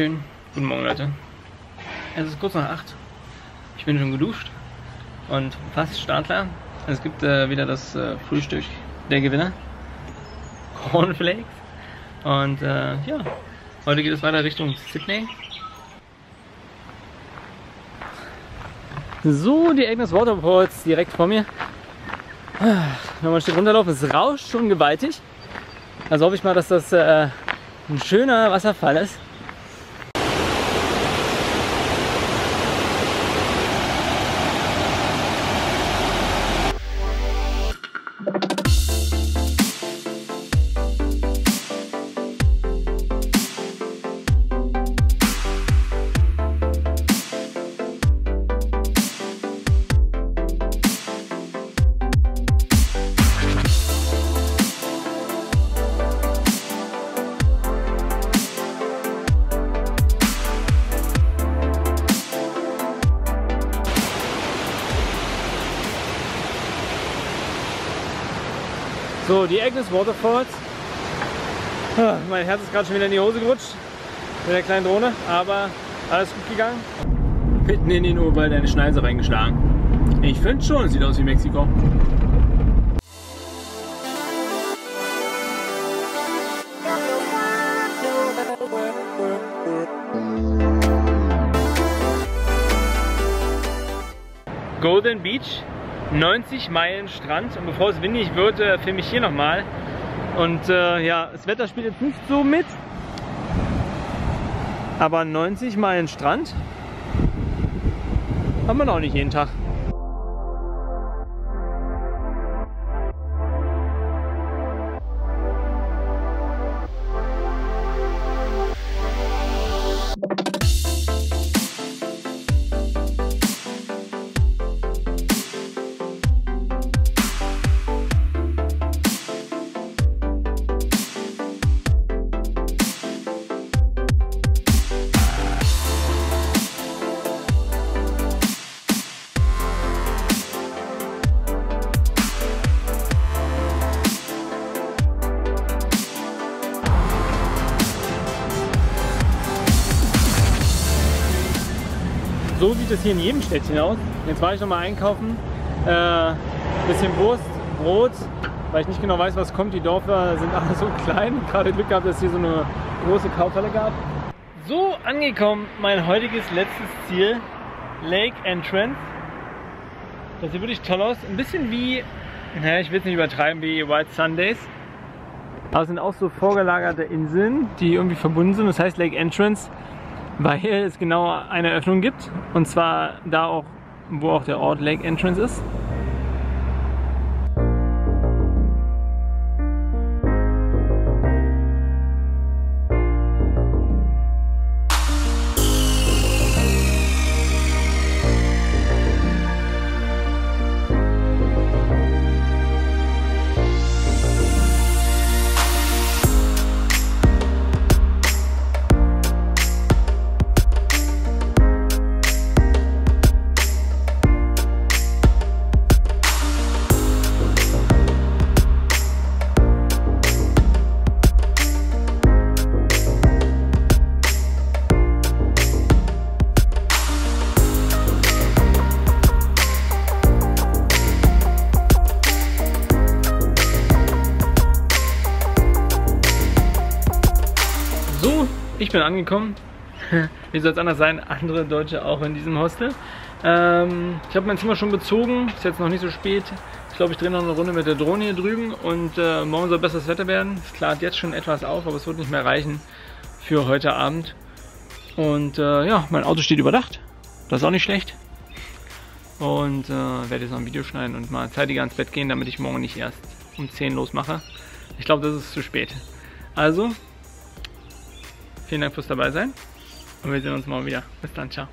Dankeschön. Guten Morgen, Leute. Es ist kurz nach 8. Ich bin schon geduscht und fast startklar. Es gibt wieder das Frühstück der Gewinner. Cornflakes. Und ja, heute geht es weiter Richtung Sydney. So, die Agnes Waterfalls direkt vor mir. Nochmal ein Stück runterlaufen. Es rauscht schon gewaltig. Also hoffe ich mal, dass das ein schöner Wasserfall ist. So, die Agnes Waterfalls. Mein Herz ist gerade schon wieder in die Hose gerutscht mit der kleinen Drohne, aber alles gut gegangen. Mitten in den Urwald eine Schneise reingeschlagen. Ich finde schon, es sieht aus wie Mexiko. Golden Beach. 90 Meilen Strand, und bevor es windig wird, filme ich hier nochmal. Und ja, das Wetter spielt jetzt nicht so mit, aber 90 Meilen Strand haben wir noch nicht jeden Tag. So sieht es hier in jedem Städtchen aus. Jetzt war ich nochmal einkaufen. Bisschen Wurst, Brot, weil ich nicht genau weiß, was kommt. Die Dörfer sind alle so klein. Gerade Glück gehabt, dass es hier so eine große Kaufhalle gab. So, angekommen, mein heutiges letztes Ziel, Lake Entrance. Das sieht wirklich toll aus. Ein bisschen wie, naja, ich will es nicht übertreiben, wie White Sundays. Aber es sind auch so vorgelagerte Inseln, die irgendwie verbunden sind. Das heißt Lake Entrance, weil es genau eine Öffnung gibt, und zwar da auch, wo auch der Ort Lake Entrance ist. Ich bin angekommen. Wie soll es anders sein? Andere Deutsche auch in diesem Hostel. Ich habe mein Zimmer schon bezogen. Ist jetzt noch nicht so spät. Ich glaube, ich drehe noch eine Runde mit der Drohne hier drüben, und morgen soll besseres Wetter werden. Es klart jetzt schon etwas auf, aber es wird nicht mehr reichen für heute Abend. Und ja, mein Auto steht überdacht. Das ist auch nicht schlecht. Und werde jetzt noch ein Video schneiden und mal zeitiger ans Bett gehen, damit ich morgen nicht erst um 10 losmache. Ich glaube, das ist zu spät. Also, vielen Dank fürs Dabeisein, und wir sehen uns morgen wieder. Bis dann, ciao.